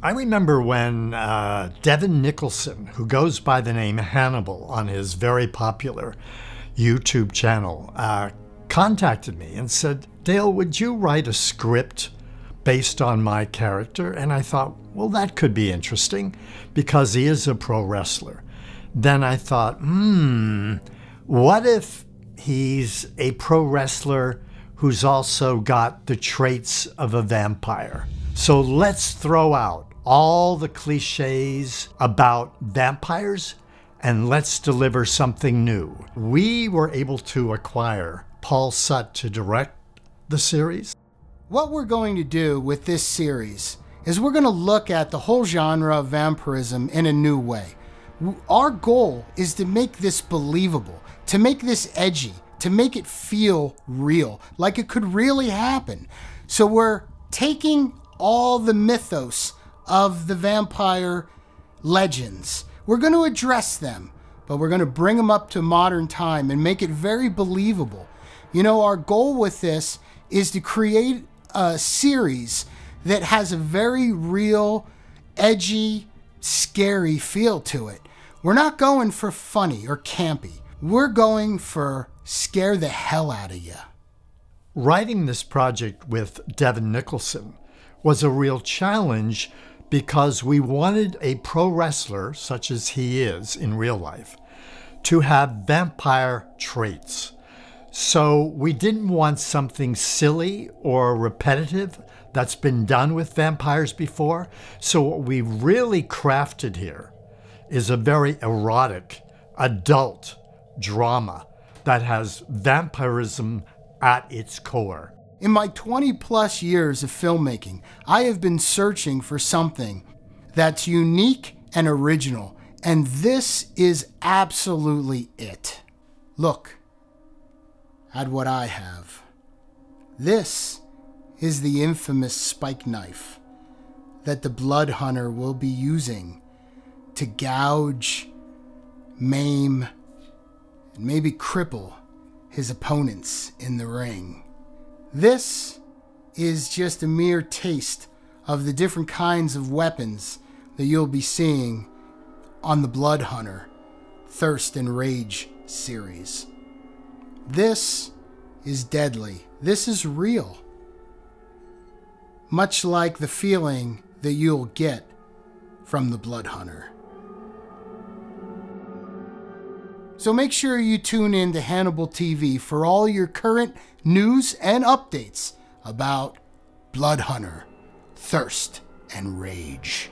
I remember when Devin Nicholson, who goes by the name Hannibal on his very popular YouTube channel, contacted me and said, "Dale, would you write a script based on my character?" And I thought, well, that could be interesting because he is a pro wrestler. Then I thought, what if he's a pro wrestler who's also got the traits of a vampire? So let's throw out all the cliches about vampires and let's deliver something new. We were able to acquire Paul Sutt to direct the series. What we're going to do with this series is we're going to look at the whole genre of vampirism in a new way. Our goal is to make this believable, to make this edgy, to make it feel real, like it could really happen. So we're taking all the mythos of the vampire legends. We're going to address them, but we're going to bring them up to modern time and make it very believable. You know, our goal with this is to create a series that has a very real, edgy, scary feel to it. We're not going for funny or campy. We're going for scare the hell out of you. Writing this project with Devin Nicholson was a real challenge because we wanted a pro wrestler, such as he is in real life, to have vampire traits. So we didn't want something silly or repetitive that's been done with vampires before. So what we really crafted here is a very erotic, adult drama that has vampirism at its core. In my 20-plus years of filmmaking, I have been searching for something that's unique and original, and this is absolutely it. Look at what I have. This is the infamous spike knife that the Blood Hunter will be using to gouge, maim, and maybe cripple his opponents in the ring. This is just a mere taste of the different kinds of weapons that you'll be seeing on the Blood Hunter Thirst and Rage series. This is deadly. This is real. Much like the feeling that you'll get from the Blood Hunter. So make sure you tune in to Hannibal TV for all your current news and updates about Blood Hunter Thirst and Rage.